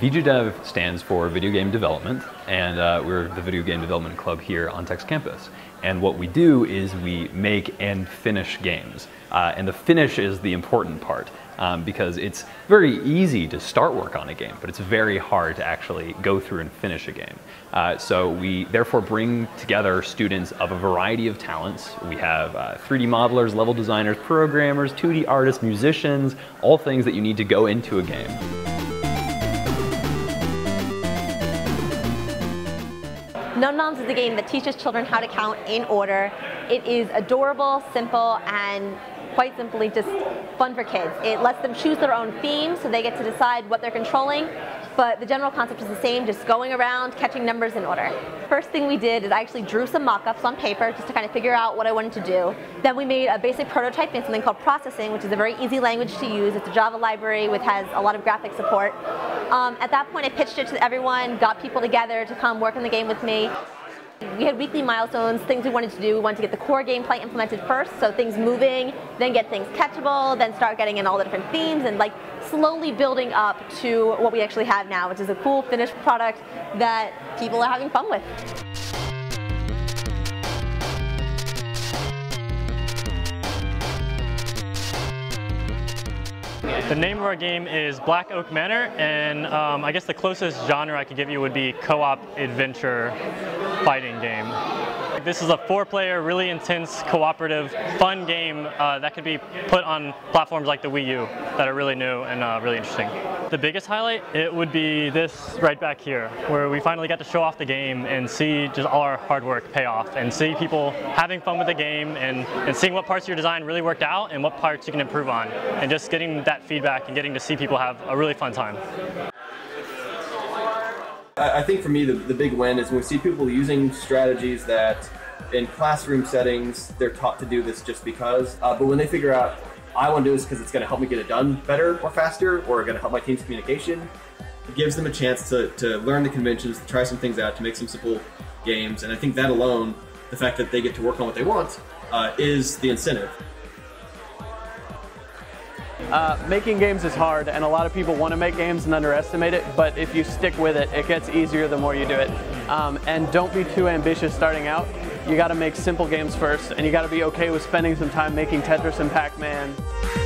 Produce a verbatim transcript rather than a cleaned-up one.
V G Dev stands for Video Game Development, and uh, we're the Video Game Development Club here on Tech's campus. And what we do is we make and finish games. Uh, and the finish is the important part, um, because it's very easy to start work on a game, but it's very hard to actually go through and finish a game. Uh, so we therefore bring together students of a variety of talents. We have uh, three D modelers, level designers, programmers, two D artists, musicians, all things that you need to go into a game. Num Noms is a game that teaches children how to count in order. It is adorable, simple, and quite simply just fun for kids. It lets them choose their own theme, so they get to decide what they're controlling, but the general concept is the same, just going around, catching numbers in order. First thing we did is I actually drew some mock-ups on paper just to kind of figure out what I wanted to do. Then we made a basic prototype in something called Processing, which is a very easy language to use. It's a Java library which has a lot of graphic support. Um, at that point I pitched it to everyone, got people together to come work on the game with me. We had weekly milestones, things we wanted to do. We wanted to get the core gameplay implemented first, so things moving, then get things catchable, then start getting in all the different themes, and like slowly building up to what we actually have now, which is a cool finished product that people are having fun with. The name of our game is Black Oak Manor, and um, I guess the closest genre I could give you would be co-op adventure fighting game. This is a four-player, really intense, cooperative, fun game uh, that could be put on platforms like the Wii U that are really new and uh, really interesting. The biggest highlight, it would be this right back here, where we finally got to show off the game and see just all our hard work pay off and see people having fun with the game and, and seeing what parts of your design really worked out and what parts you can improve on, and just getting that feedback and getting to see people have a really fun time. I think for me the, the big win is when we see people using strategies that in classroom settings they're taught to do this just because, uh, but when they figure out I want to do this because it's going to help me get it done better or faster, or going to help my team's communication, it gives them a chance to, to learn the conventions, to try some things out, to make some simple games, and I think that alone, the fact that they get to work on what they want, uh, is the incentive. Uh, making games is hard, and a lot of people want to make games and underestimate it, but if you stick with it, it gets easier the more you do it. Um, and don't be too ambitious starting out. You got to make simple games first, and you got to be okay with spending some time making Tetris and Pac-Man.